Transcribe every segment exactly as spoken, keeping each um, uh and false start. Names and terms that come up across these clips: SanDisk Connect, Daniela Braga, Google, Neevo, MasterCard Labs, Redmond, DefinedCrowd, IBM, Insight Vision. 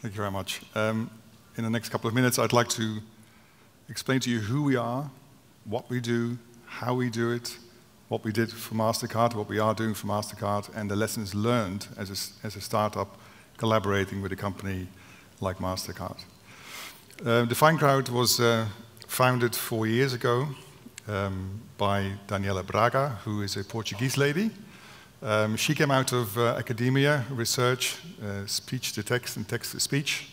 Thank you very much. Um, in the next couple of minutes, I'd like to explain to you who we are, what we do, how we do it, what we did for MasterCard, what we are doing for MasterCard, and the lessons learned as a, as a startup collaborating with a company like MasterCard. Uh, DefinedCrowd was uh, founded four years ago um, by Daniela Braga, who is a Portuguese lady. Um, she came out of uh, academia, research, uh, speech to text and text to speech.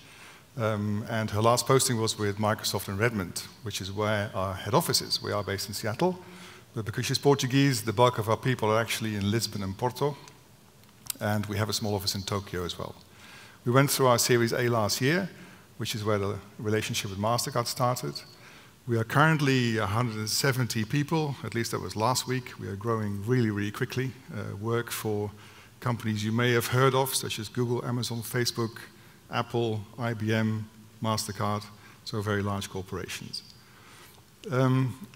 Um, and her last posting was with Microsoft in Redmond, which is where our head office is. We are based in Seattle. But because she's Portuguese, the bulk of our people are actually in Lisbon and Porto. And we have a small office in Tokyo as well. We went through our Series A last year, which is where the relationship with MasterCard started. We are currently one hundred seventy people, at least that was last week. We are growing really, really quickly. Uh, work for companies you may have heard of, such as Google, Amazon, Facebook, Apple, I B M, MasterCard, so very large corporations. Um,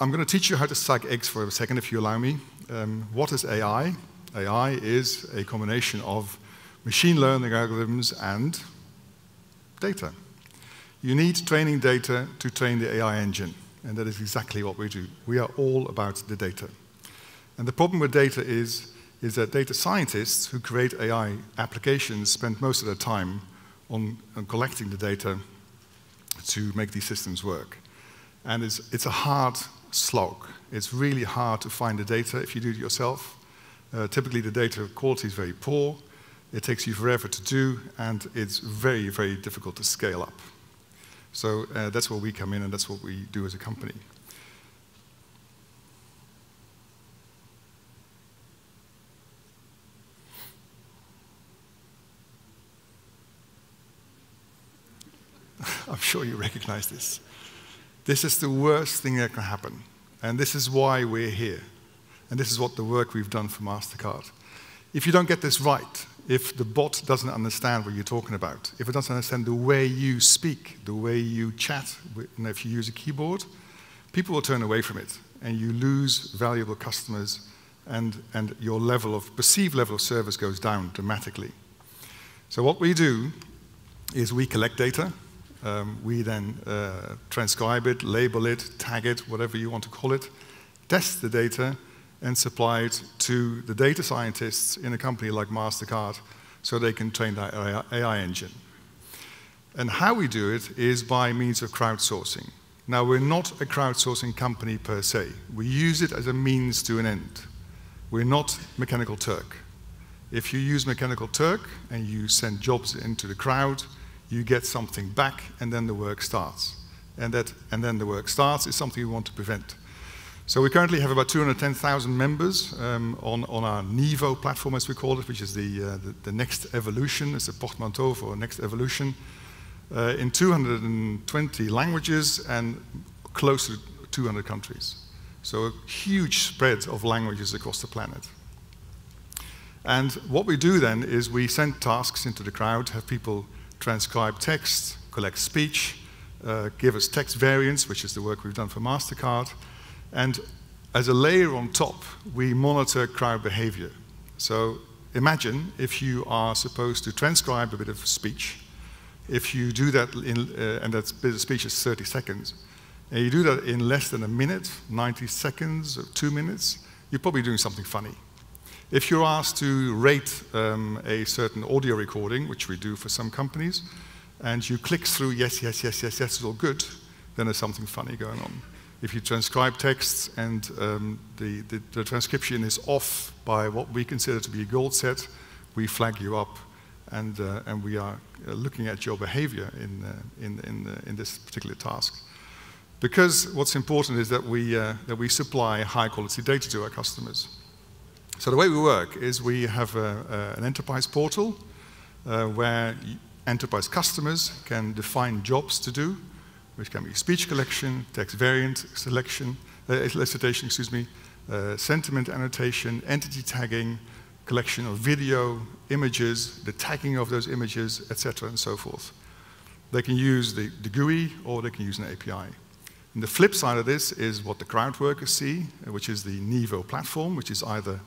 I'm going to teach you how to stack eggs for a second, if you allow me. Um, what is A I? A I is a combination of machine learning algorithms and data. You need training data to train the A I engine, and that is exactly what we do. We are all about the data. And the problem with data is, is that data scientists who create A I applications spend most of their time on, on collecting the data to make these systems work. And it's, it's a hard slog. It's really hard to find the data if you do it yourself. Uh, typically, the data quality is very poor. It takes you forever to do, and it's very, very difficult to scale up. So uh, that's where we come in, and that's what we do as a company. I'm sure you recognize this. This is the worst thing that can happen. And this is why we're here. And this is what the work we've done for MasterCard. If you don't get this right, if the bot doesn't understand what you're talking about, if it doesn't understand the way you speak, the way you chat, and if you use a keyboard, people will turn away from it, and you lose valuable customers, and, and your level of, perceived level of service goes down dramatically. So what we do is we collect data. Um, we then uh, transcribe it, label it, tag it, whatever you want to call it, test the data, and supply it to the data scientists in a company like MasterCard so they can train their A I engine. And how we do it is by means of crowdsourcing. Now, we're not a crowdsourcing company per se. We use it as a means to an end. We're not Mechanical Turk. If you use Mechanical Turk and you send jobs into the crowd, you get something back, and then the work starts. And, that, and then the work starts is something we want to prevent. So we currently have about two hundred ten thousand members um, on, on our Neevo platform, as we call it, which is the, uh, the, the next evolution. It's a portmanteau for next evolution, uh, in two hundred twenty languages and close to two hundred countries. So a huge spread of languages across the planet. And what we do then is we send tasks into the crowd, have people transcribe text, collect speech, uh, give us text variants, which is the work we've done for MasterCard. And as a layer on top, we monitor crowd behavior. So imagine if you are supposed to transcribe a bit of speech. If you do that, in, uh, and that bit of speech is thirty seconds, and you do that in less than a minute, ninety seconds, or two minutes, you're probably doing something funny. If you're asked to rate um, a certain audio recording, which we do for some companies, and you click through, yes, yes, yes, yes, yes, it's all good, then there's something funny going on. If you transcribe texts and um, the, the, the transcription is off by what we consider to be a gold set, we flag you up, and, uh, and we are looking at your behavior in, uh, in, in, uh, in this particular task. Because what's important is that we, uh, that we supply high-quality data to our customers. So the way we work is we have a, a, an enterprise portal uh, where enterprise customers can define jobs to do, which can be speech collection, text variant selection, uh, elicitation, excuse me, uh, sentiment annotation, entity tagging, collection of video, images, the tagging of those images, et cetera, and so forth. They can use the, the G U I, or they can use an A P I. And the flip side of this is what the crowd workers see, which is the Neevo platform, which is either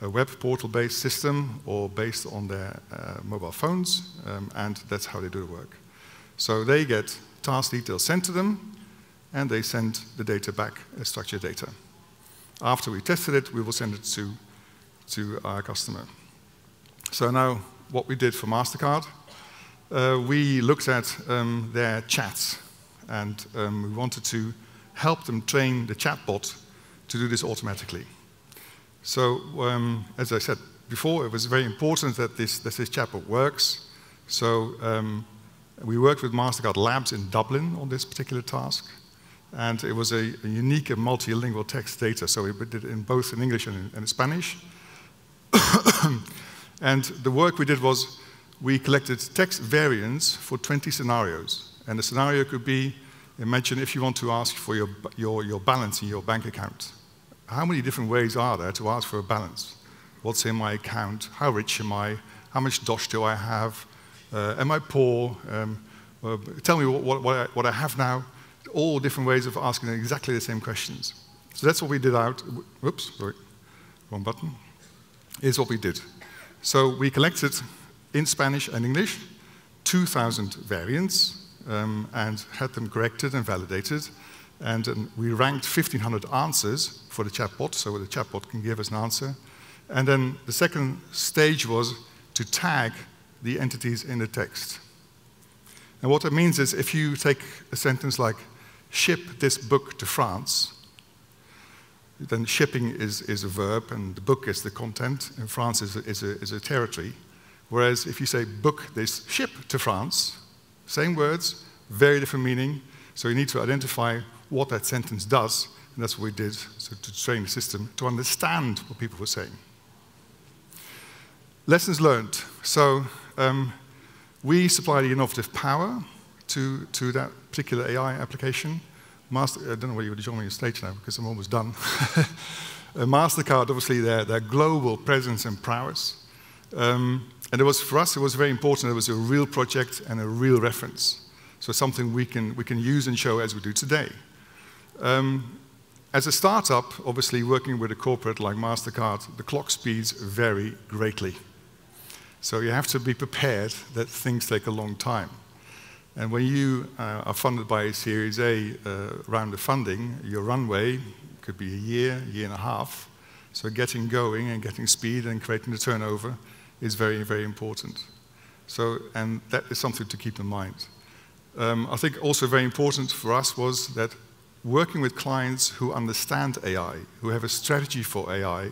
a web portal-based system or based on their uh, mobile phones, um, and that's how they do the work. So they get task details sent to them, and they send the data back as structured data. After we tested it, we will send it to, to our customer. So now, what we did for MasterCard, uh, we looked at um, their chats, and um, we wanted to help them train the chatbot to do this automatically. So, um, as I said before, it was very important that this, that this chatbot works. So, um, we worked with MasterCard Labs in Dublin on this particular task. And it was a, a unique and multilingual text data. So, we did it in both in English and in, and in Spanish. And the work we did was we collected text variants for twenty scenarios. And the scenario could be, imagine if you want to ask for your, your, your balance in your bank account. How many different ways are there to ask for a balance? What's in my account? How rich am I? How much dosh do I have? Uh, am I poor? Um, uh, tell me what, what, what, I, what I have now. All different ways of asking exactly the same questions. So that's what we did out. Whoops, sorry, wrong button. Is what we did. So we collected, in Spanish and English, two thousand variants, um, and had them corrected and validated. And, and we ranked fifteen hundred answers for the chatbot, so the chatbot can give us an answer. And then the second stage was to tag the entities in the text. And what that means is if you take a sentence like, ship this book to France, then shipping is, is a verb, and the book is the content, and France is a, is, a, is a territory. Whereas if you say, book this ship to France, same words, very different meaning, so you need to identify what that sentence does, and that's what we did, so to train the system to understand what people were saying. Lessons learned. So um, we supply the innovative power to, to that particular A I application. Master, I don't know whether you would join me on stage now, because I'm almost done. MasterCard, obviously, their, their global presence and prowess. Um, and it was, for us, it was very important. It was a real project and a real reference. So something we can, we can use and show as we do today. Um, as a startup, obviously, working with a corporate like MasterCard, the clock speeds vary greatly. So you have to be prepared that things take a long time. And when you uh, are funded by a Series A uh, round of funding, your runway could be a year, year and a half. So getting going and getting speed and creating the turnover is very, very important. So, and that is something to keep in mind. Um, I think also very important for us was that working with clients who understand A I, who have a strategy for A I,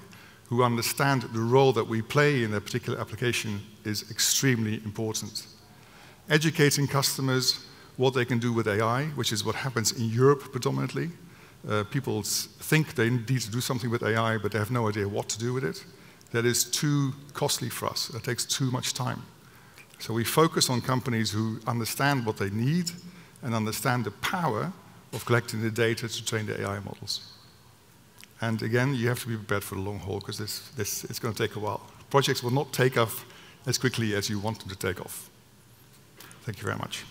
who understand the role that we play in a particular application is extremely important. Educating customers what they can do with A I, which is what happens in Europe predominantly. Uh, people think they need to do something with A I, but they have no idea what to do with it. That is too costly for us. It takes too much time. So we focus on companies who understand what they need and understand the power of collecting the data to train the A I models. And again, you have to be prepared for the long haul, because this, this, it's going to take a while. Projects will not take off as quickly as you want them to take off. Thank you very much.